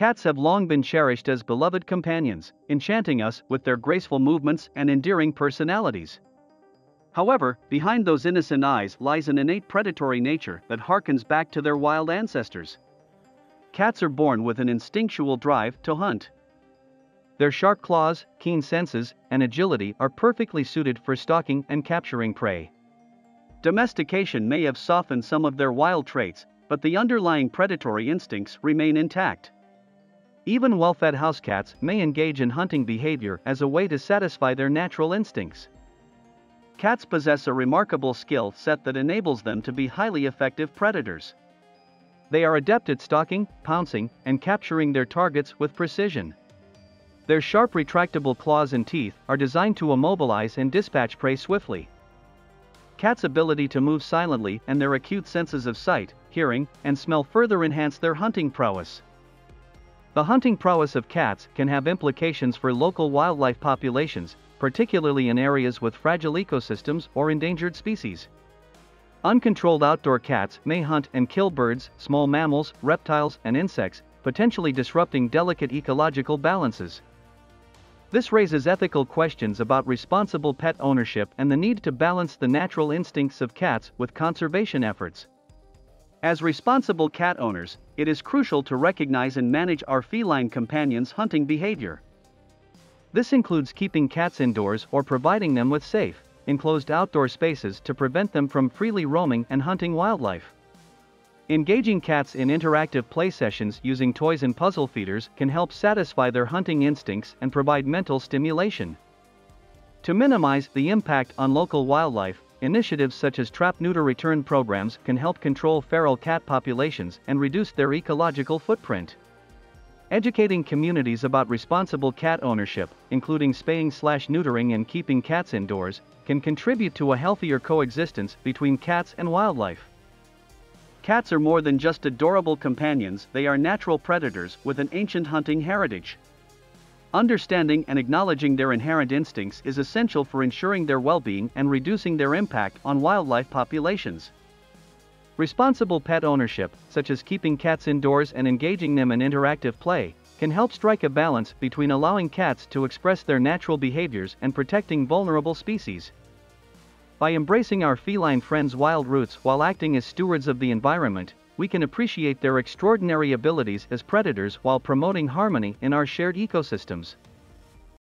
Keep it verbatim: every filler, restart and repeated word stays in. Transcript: Cats have long been cherished as beloved companions, enchanting us with their graceful movements and endearing personalities. However, behind those innocent eyes lies an innate predatory nature that harkens back to their wild ancestors. Cats are born with an instinctual drive to hunt. Their sharp claws, keen senses, and agility are perfectly suited for stalking and capturing prey. Domestication may have softened some of their wild traits, but the underlying predatory instincts remain intact. Even well-fed house cats may engage in hunting behavior as a way to satisfy their natural instincts. Cats possess a remarkable skill set that enables them to be highly effective predators. They are adept at stalking, pouncing, and capturing their targets with precision. Their sharp retractable claws and teeth are designed to immobilize and dispatch prey swiftly. Cats' ability to move silently and their acute senses of sight, hearing, and smell further enhance their hunting prowess. The hunting prowess of cats can have implications for local wildlife populations, particularly in areas with fragile ecosystems or endangered species. Uncontrolled outdoor cats may hunt and kill birds, small mammals, reptiles, and insects, potentially disrupting delicate ecological balances. This raises ethical questions about responsible pet ownership and the need to balance the natural instincts of cats with conservation efforts. As responsible cat owners, it is crucial to recognize and manage our feline companions' hunting behavior. This includes keeping cats indoors or providing them with safe, enclosed outdoor spaces to prevent them from freely roaming and hunting wildlife. Engaging cats in interactive play sessions using toys and puzzle feeders can help satisfy their hunting instincts and provide mental stimulation. To minimize the impact on local wildlife, initiatives such as trap-neuter-return programs can help control feral cat populations and reduce their ecological footprint. Educating communities about responsible cat ownership, including spaying-slash-neutering and keeping cats indoors, can contribute to a healthier coexistence between cats and wildlife. Cats are more than just adorable companions, they are natural predators with an ancient hunting heritage. Understanding and acknowledging their inherent instincts is essential for ensuring their well-being and reducing their impact on wildlife populations. Responsible pet ownership, such as keeping cats indoors and engaging them in interactive play, can help strike a balance between allowing cats to express their natural behaviors and protecting vulnerable species. By embracing our feline friends' wild roots while acting as stewards of the environment, we can appreciate their extraordinary abilities as predators while promoting harmony in our shared ecosystems.